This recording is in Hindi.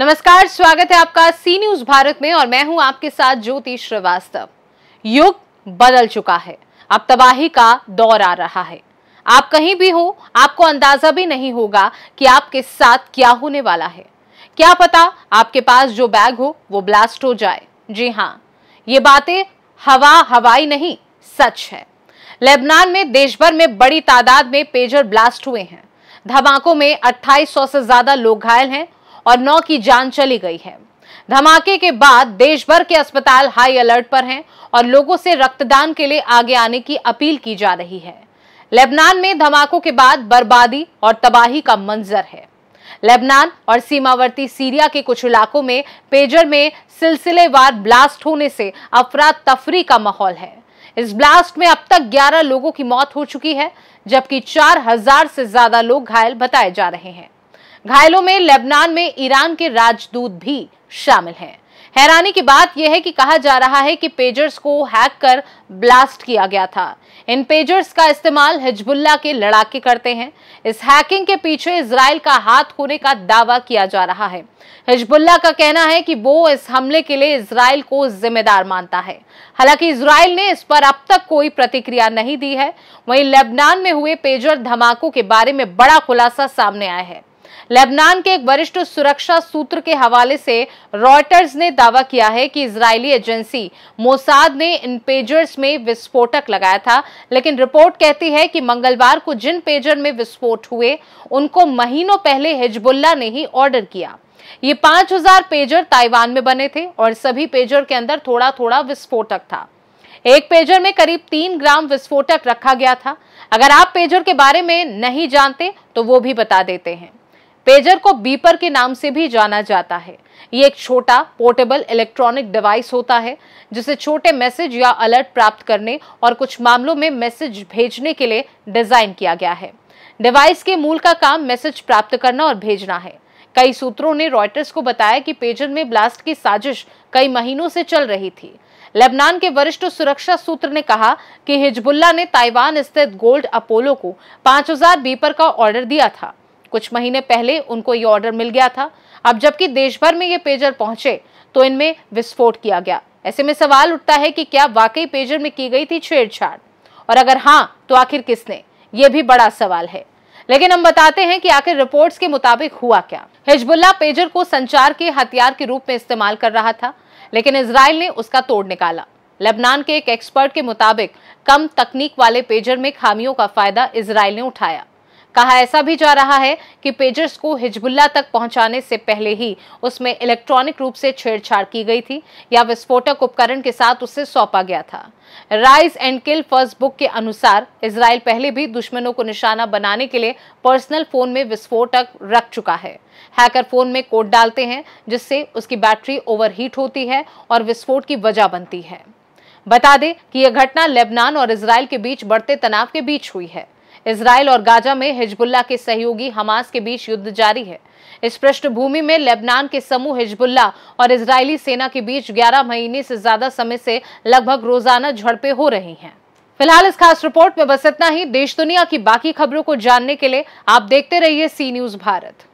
नमस्कार, स्वागत है आपका सी न्यूज भारत में और मैं हूं आपके साथ ज्योति श्रीवास्तव। युग बदल चुका है, अब तबाही का दौर आ रहा है। आप कहीं भी हो, आपको अंदाजा भी नहीं होगा कि आपके साथ क्या होने वाला है। क्या पता आपके पास जो बैग हो वो ब्लास्ट हो जाए। जी हाँ, ये बातें हवाई नहीं, सच है। लेबनान में देश भर में बड़ी तादाद में पेजर ब्लास्ट हुए हैं। धमाकों में 2800 से ज्यादा लोग घायल हैं और 9 की जान चली गई है। धमाके के बाद देश भर के अस्पताल हाई अलर्ट पर हैं और लोगों से रक्तदान के लिए आगे आने की अपील की जा रही है। लेबनान में धमाकों के बाद बर्बादी और तबाही का मंजर है। लेबनान और सीमावर्ती सीरिया के कुछ इलाकों में पेजर में सिलसिलेवार ब्लास्ट होने से अफरात तफरी का माहौल है। इस ब्लास्ट में अब तक 11 लोगों की मौत हो चुकी है, जबकि 4000 से ज्यादा लोग घायल बताए जा रहे हैं। घायलों में लेबनान में ईरान के राजदूत भी शामिल हैं। हैरानी की बात यह है कि कहा जा रहा है कि पेजर्स को हैक कर ब्लास्ट किया गया था। इन पेजर्स का इस्तेमाल हिजबुल्लाह के लड़ाके करते हैं। इस हैकिंग के पीछे इजराइल का हाथ होने का दावा किया जा रहा है। हिजबुल्लाह का कहना है कि वो इस हमले के लिए इजराइल को जिम्मेदार मानता है। हालांकि इजराइल ने इस पर अब तक कोई प्रतिक्रिया नहीं दी है। वहीं लेबनान में हुए पेजर धमाकों के बारे में बड़ा खुलासा सामने आया है। लेबनान के एक वरिष्ठ सुरक्षा सूत्र के हवाले से रॉयटर्स ने दावा किया है कि इजरायली एजेंसी मोसाद ने इन पेजर्स में विस्फोटक लगाया था, लेकिन रिपोर्ट कहती है कि मंगलवार को जिन पेजर में विस्फोट हुए उनको महीनों पहले हिजबुल्लाह ने ही ऑर्डर किया। ये 5000 पेजर ताइवान में बने थे और सभी पेजर के अंदर थोड़ा थोड़ा विस्फोटक था। एक पेजर में करीब 3 ग्राम विस्फोटक रखा गया था। अगर आप पेजर के बारे में नहीं जानते तो वो भी बता देते हैं। पेजर को बीपर के नाम से भी जाना जाता है। ये एक छोटा पोर्टेबल इलेक्ट्रॉनिक डिवाइस होता है जिसे छोटे मैसेज या अलर्ट प्राप्त करने और कुछ मामलों में मैसेज भेजने के लिए डिजाइन किया गया है। डिवाइस के मूल का काम मैसेज प्राप्त करना और भेजना है। कई सूत्रों ने रॉयटर्स को बताया कि पेजर में ब्लास्ट की साजिश कई महीनों से चल रही थी। लेबनान के वरिष्ठ सुरक्षा सूत्र ने कहा कि हिजबुल्लाह ने ताइवान स्थित गोल्ड अपोलो को 5000 बीपर का ऑर्डर दिया था। कुछ महीने पहले उनको ये ऑर्डर मिल गया था। अब जबकि देश भर में ये पेजर पहुंचे तो इनमें विस्फोट किया गया। ऐसे में सवाल उठता है कि क्या वाकई पेजर में की गई थी छेड़छाड़, और अगर हाँ तो आखिर किसने, ये भी बड़ा सवाल है। लेकिन हम बताते हैं कि आखिर रिपोर्ट्स के मुताबिक हुआ क्या। हिजबुल्लाह पेजर को संचार के हथियार के रूप में इस्तेमाल कर रहा था, लेकिन इजराइल ने उसका तोड़ निकाला। लेबनान के एक एक्सपर्ट के मुताबिक कम तकनीक वाले पेजर में खामियों का फायदा इजराइल ने उठाया। कहा ऐसा भी जा रहा है कि पेजर्स को हिजबुल्लाह तक पहुंचाने से पहले ही उसमें इलेक्ट्रॉनिक रूप से छेड़छाड़ की गई थी या विस्फोटक उपकरण के साथ उसे सौंपा गया था। Rise and kill first book के अनुसार इजराइल पहले भी दुश्मनों को निशाना बनाने के लिए पर्सनल फोन में विस्फोटक रख चुका है। हैकर फोन में कोड डालते हैं जिससे उसकी बैटरी ओवरहीट होती है और विस्फोट की वजह बनती है। बता दें कि यह घटना लेबनान और इजराइल के बीच बढ़ते तनाव के बीच हुई है। इजराइल और गाजा में हिजबुल्लाह के सहयोगी हमास के बीच युद्ध जारी है। इस पृष्ठभूमि में लेबनान के समूह हिजबुल्लाह और इजरायली सेना के बीच 11 महीने से ज्यादा समय से लगभग रोजाना झड़पें हो रही हैं। फिलहाल इस खास रिपोर्ट में बस इतना ही। देश दुनिया की बाकी खबरों को जानने के लिए आप देखते रहिए सी न्यूज भारत।